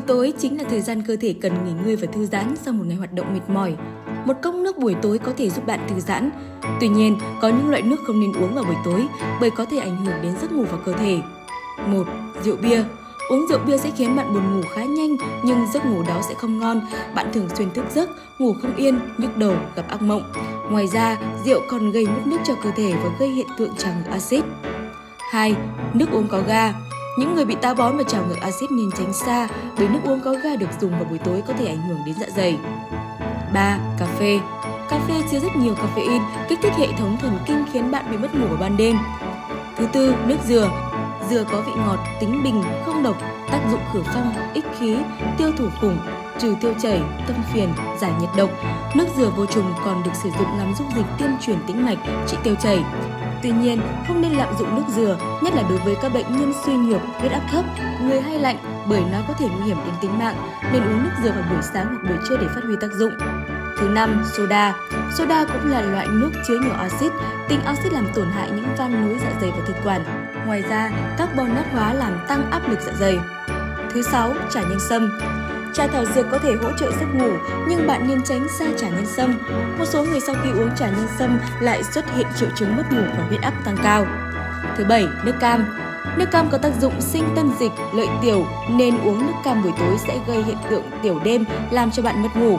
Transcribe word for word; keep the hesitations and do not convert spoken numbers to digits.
Buổi tối chính là thời gian cơ thể cần nghỉ ngơi và thư giãn sau một ngày hoạt động mệt mỏi. Một cốc nước buổi tối có thể giúp bạn thư giãn. Tuy nhiên, có những loại nước không nên uống vào buổi tối bởi có thể ảnh hưởng đến giấc ngủ và cơ thể. một. Rượu bia. Uống rượu bia sẽ khiến bạn buồn ngủ khá nhanh nhưng giấc ngủ đó sẽ không ngon. Bạn thường xuyên thức giấc, ngủ không yên, nhức đầu, gặp ác mộng. Ngoài ra, rượu còn gây mất nước cho cơ thể và gây hiện tượng trào ngược axit. hai. Nước uống có ga. Những người bị táo bón và trào ngược axit nên tránh xa bởi nước uống có ga được dùng vào buổi tối có thể ảnh hưởng đến dạ dày. ba. Cà phê. Cà phê chứa rất nhiều caffeine, kích thích hệ thống thần kinh khiến bạn bị mất ngủ vào ban đêm. Thứ tư, nước dừa. Dừa có vị ngọt, tính bình, không độc, tác dụng khử phong, ích khí, tiêu thủ khủng, trừ tiêu chảy, tâm phiền, giải nhiệt độc. Nước dừa vô trùng còn được sử dụng làm dung dịch tiêm truyền tĩnh mạch, trị tiêu chảy. Tuy nhiên, không nên lạm dụng nước dừa, nhất là đối với các bệnh nhân suy nhược, huyết áp thấp, người hay lạnh bởi nó có thể nguy hiểm đến tính mạng, nên uống nước dừa vào buổi sáng hoặc buổi trưa để phát huy tác dụng. Thứ năm, soda. Soda cũng là loại nước chứa nhiều axit, tính axit làm tổn hại những van nối dạ dày và thực quản. Ngoài ra, carbon nát hóa làm tăng áp lực dạ dày. Thứ sáu, trà nhân sâm. Trà thảo dược có thể hỗ trợ giấc ngủ, nhưng bạn nên tránh xa trà nhân sâm. Một số người sau khi uống trà nhân sâm lại xuất hiện triệu chứng mất ngủ và huyết áp tăng cao. Thứ bảy, nước cam. Nước cam có tác dụng sinh tân dịch, lợi tiểu, nên uống nước cam buổi tối sẽ gây hiện tượng tiểu đêm, làm cho bạn mất ngủ.